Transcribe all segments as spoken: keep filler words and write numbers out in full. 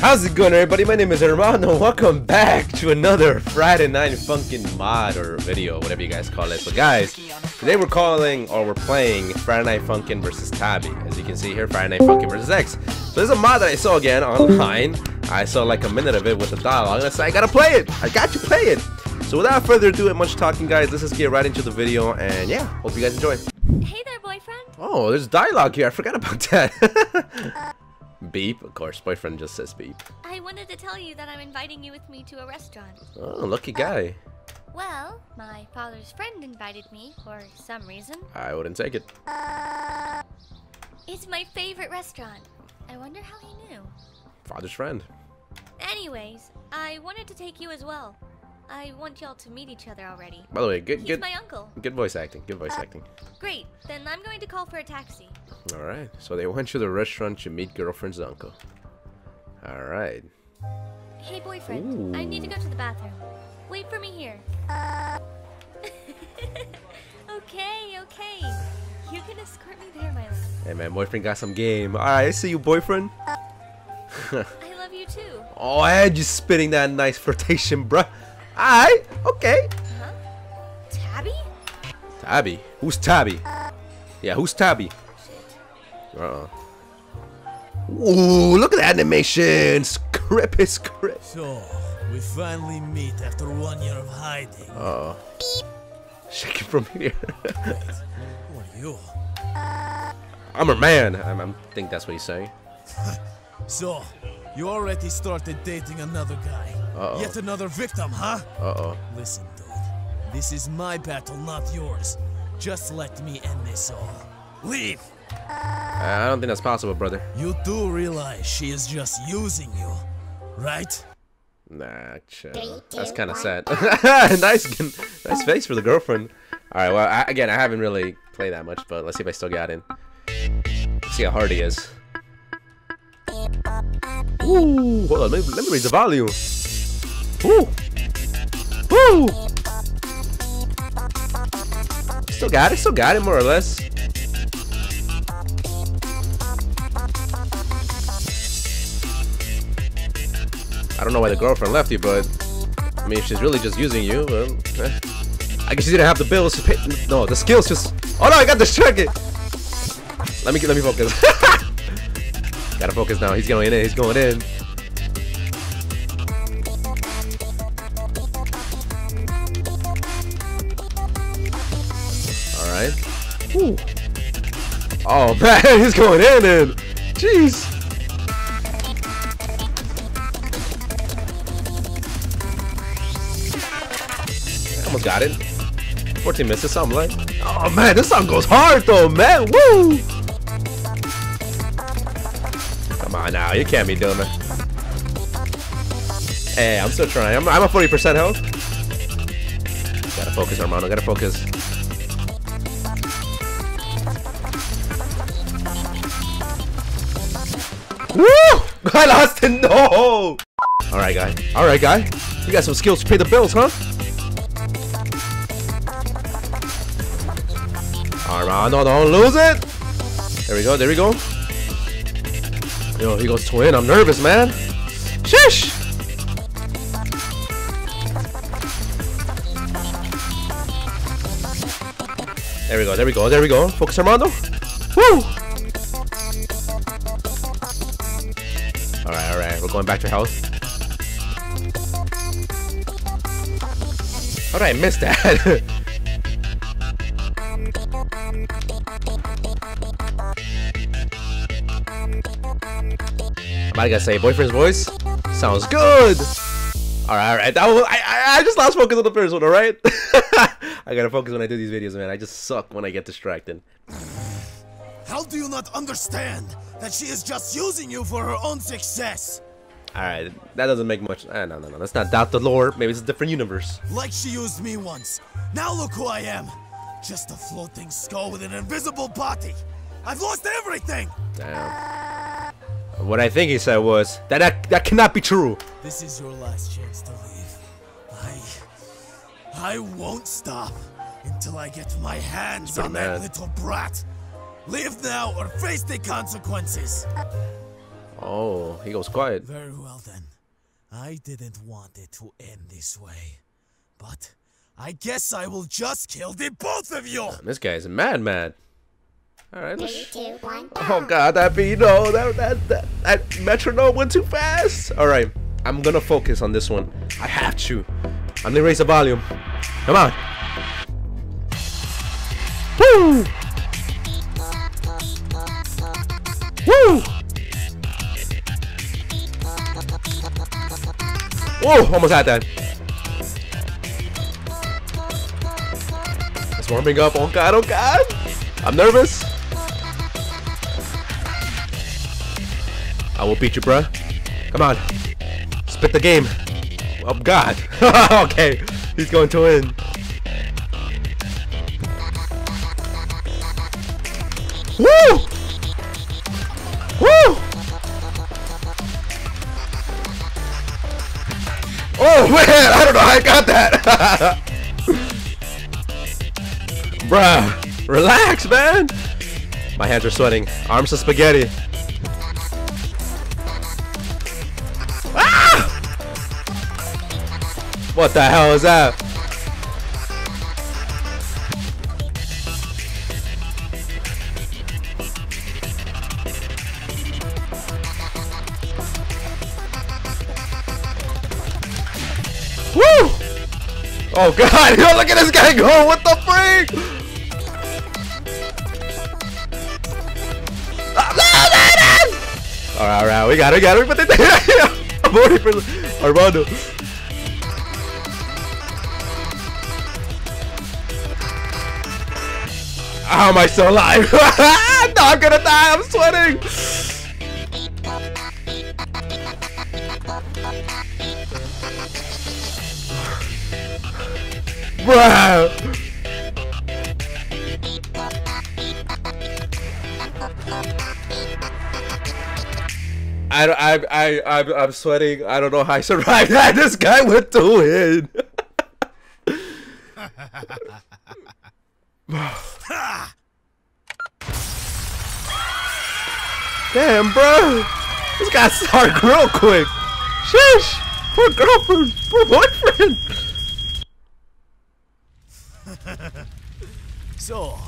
How's it going, everybody? My name is Hermano. Welcome back to another Friday Night Funkin' mod or video, whatever you guys call it. But guys, today we're calling or we're playing Friday Night Funkin' versus Tabi. As you can see here, Friday Night Funkin' versus X. So there's a mod that I saw again online. I saw like a minute of it with the dialogue, and I said, I gotta play it. I got to play it. So without further ado and much talking, guys, let's just get right into the video. And yeah, hope you guys enjoy. Hey there, boyfriend. Oh, there's dialogue here. I forgot about that. uh Beep, of course, boyfriend just says beep. I wanted to tell you that I'm inviting you with me to a restaurant. Oh, lucky guy. Uh, well, my father's friend invited me for some reason. I wouldn't take it. Uh, it's my favorite restaurant. I wonder how he knew. Father's friend. Anyways, I wanted to take you as well. I want y'all to meet each other already. By the way, good, good. He's my uncle. Good voice acting. Good voice uh, acting. Great. Then I'm going to call for a taxi. All right. So they went to the restaurant to meet girlfriend's uncle. All right. Hey, boyfriend. Ooh. I need to go to the bathroom. Wait for me here. Uh... okay, okay. You can escort me there, my love. Hey, man. Boyfriend got some game. All right. I see you, boyfriend. Uh... I love you too. Oh, I had you spitting that nice flirtation, bruh. Alright, okay. Huh? Tabi? Tabi? Who's Tabi? Uh, yeah, who's Tabi? Shit. Uh-uh. Ooh, look at the animation! Script is script. So, we finally meet after one year of hiding. Uh-oh. Beep. Shake it from here. Wait, who are you? Uh, I'm a man. I I'm, think that's what he's saying. So, you already started dating another guy. Uh-oh. Yet another victim, huh? Uh-oh. Listen, dude. This is my battle, not yours. Just let me end this all. Leave! Uh, I don't think that's possible, brother. You do realize she is just using you, right? Nah, chill. That's kind of sad. nice, nice face for the girlfriend. All right, well, I, again, I haven't really played that much, but let's see if I still got in. Let's see how hard he is. Ooh, hold on, let me, let me raise the volume. Ooh. Ooh. Still got it, still got it, more or less. I don't know why the girlfriend left you, but I mean, if she's really just using you, well, eh. I guess she didn't have the bills to pay. No, the skills just. Oh no, I got distracted. Let me let me focus. Gotta focus now. He's going in. He's going in. Ooh. Oh man, he's going in and jeez. I almost got it. fourteen misses, something like. Oh man, this song goes hard though, man. Woo! Come on now, you can't be doing it. Hey, I'm still trying. I'm, I'm at forty percent health. Gotta focus, Hermano. Gotta focus. Woo! I lost it! No! Alright, guy. Alright, guy. You got some skills to pay the bills, huh? Alright, no, don't lose it! There we go, there we go. Yo, he goes twin. I'm nervous, man. Sheesh! There we go, there we go, there we go. Focus, Armando. Woo! Alright, alright, we're going back to health. How did I miss that? Am I gonna say boyfriend's voice? Sounds good! Alright, alright, that was, I, I just lost focus on the first one, alright? I gotta focus when I do these videos, man. I just suck when I get distracted. How do you not understand that she is just using you for her own success? Alright, that doesn't make much... Uh, no, no, no, let's not doubt the lore. Maybe it's a different universe. Like she used me once. Now look who I am. Just a floating skull with an invisible body. I've lost everything! Damn. What I think he said was, that, that, that cannot be true. This is your last chance to leave. I... I won't stop until I get my hands on mad. That little brat. Leave now or face the consequences. Oh, he goes quiet. Very well then. I didn't want it to end this way, but I guess I will just kill the both of you. This guy is a madman. All right. Three, two, one, go. Oh God, that beat! No, that that that that metronome went too fast. All right, I'm gonna focus on this one. I have to. I'm gonna raise the volume. Come on. Woo! Woo! Whoa! Almost had that. It's warming up. Oh God! Oh God! I'm nervous. I will beat you, bruh. Come on. Spit the game. Oh, God. Okay. He's going to win. Woo! Woo! Oh, man. I don't know how I got that. Bruh. Relax, man. My hands are sweating. Arms to spaghetti. What the hell is that? Woo! Oh God! Yo, look at this guy go! What the freak? All right, all right, we got it, we got it. We put it there. I'm voting for Armando. How am I still alive? No, I'm gonna die. I'm sweating. Bro. I don't. I. I. I'm, I'm sweating. I don't know how I survived that. This guy went to win. Damn, bro, this got started real quick. Shush, poor girlfriend, poor boyfriend. So,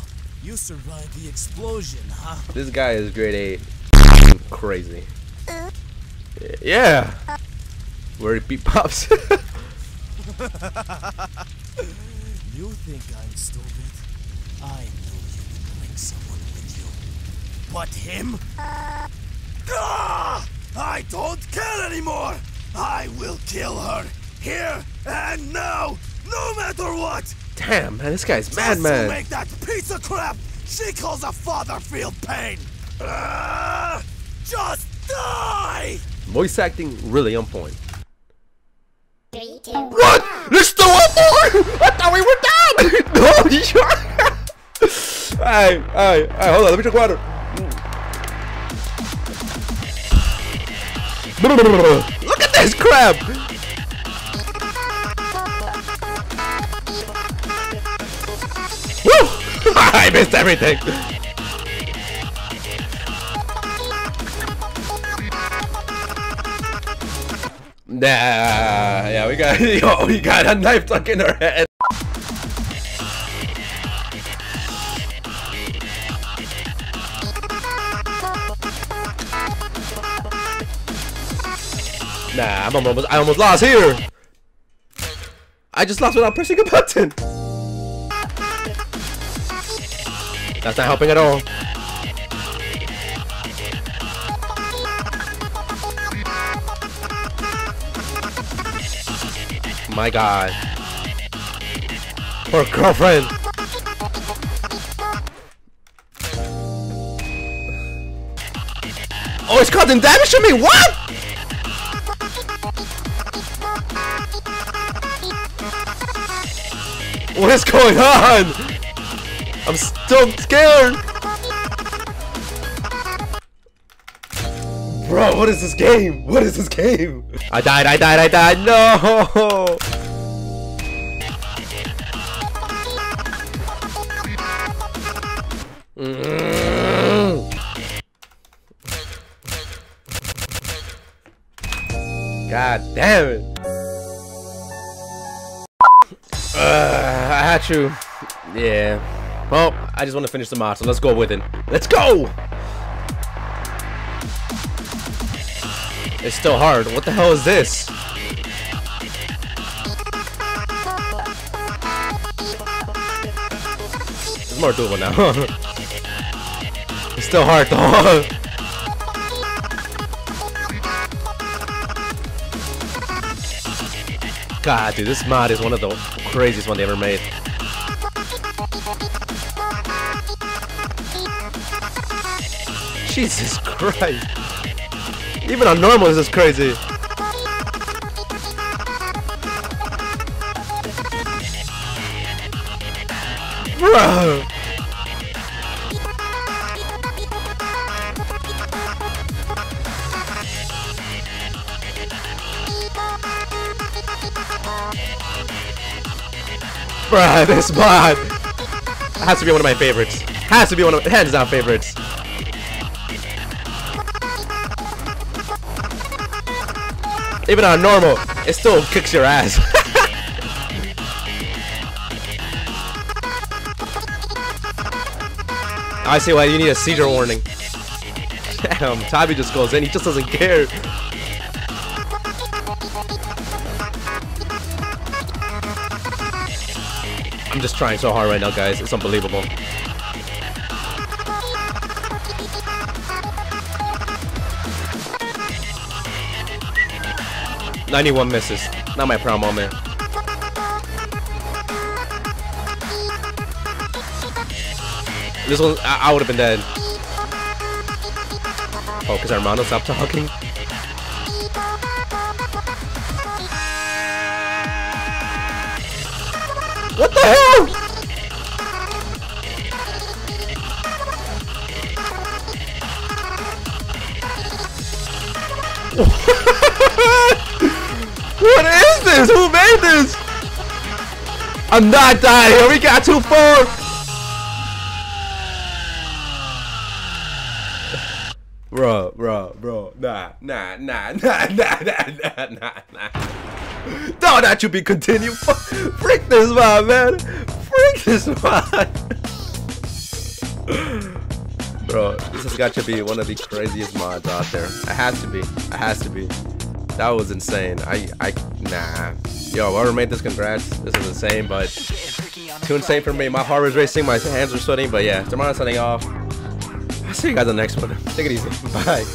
you survived the explosion, huh? This guy is grade A, crazy. Yeah, where it beat pops. You think I'm stupid? I knew you would bring someone with you. But him? Ah, I don't care anymore! I will kill her! Here and now! No matter what! Damn, man, this guy's madman! Just mad, man. To make that piece of crap she calls a father feel pain! Ah, just die! Voice acting really on point. Three, two, what? There's still one more! I thought we were down! No, you sure? Alright, alright, alright, hold on, let me drink water. Look at this crap! Woo! I missed everything! Nah, yeah, we got, yo, we got a knife stuck in her head. Nah, I'm almost, I almost lost here. I just lost without pressing a button. That's not helping at all. My God. Poor girlfriend. Oh, it's causing damage to me. What? What is going on? I'm still scared. Bro, what is this game? What is this game? I died, I died, I died. No. Mm. God damn it. Uh, I had to. Yeah. Well, I just want to finish the marathon. Let's go with it. Let's go! It's still hard. What the hell is this? It's more doable now. It's still hard though. God, dude, this mod is one of the craziest ones they ever made. Jesus Christ. Even on normal, this is crazy. Bro. Bro, this mod has to be one of my favorites. Has to be one of my hands down favorites. Even on normal, it still kicks your ass. I see why you need a seizure warning. Damn, Tabi just goes in, he just doesn't care. I'm just trying so hard right now, guys, it's unbelievable. ninety-one misses. Not my proud moment. This one, I, I would have been dead. Oh, because Armando stopped talking. What the hell? What is this? Who made this? I'm not dying here. We got too far. Bro, bro, bro. Nah, nah, nah, nah, nah, nah, nah, nah. Don't that you be continue. Freak this mod, man. Freak this mod. Bro, this has got to be one of the craziest mods out there. It has to be. It has to be. That was insane. I, I, nah. Yo, whoever made this, congrats. This is insane, but too insane for me. My heart was racing, my hands were sweating, but yeah, tomorrow's signing off. I'll see you guys in the next one. Take it easy. Bye.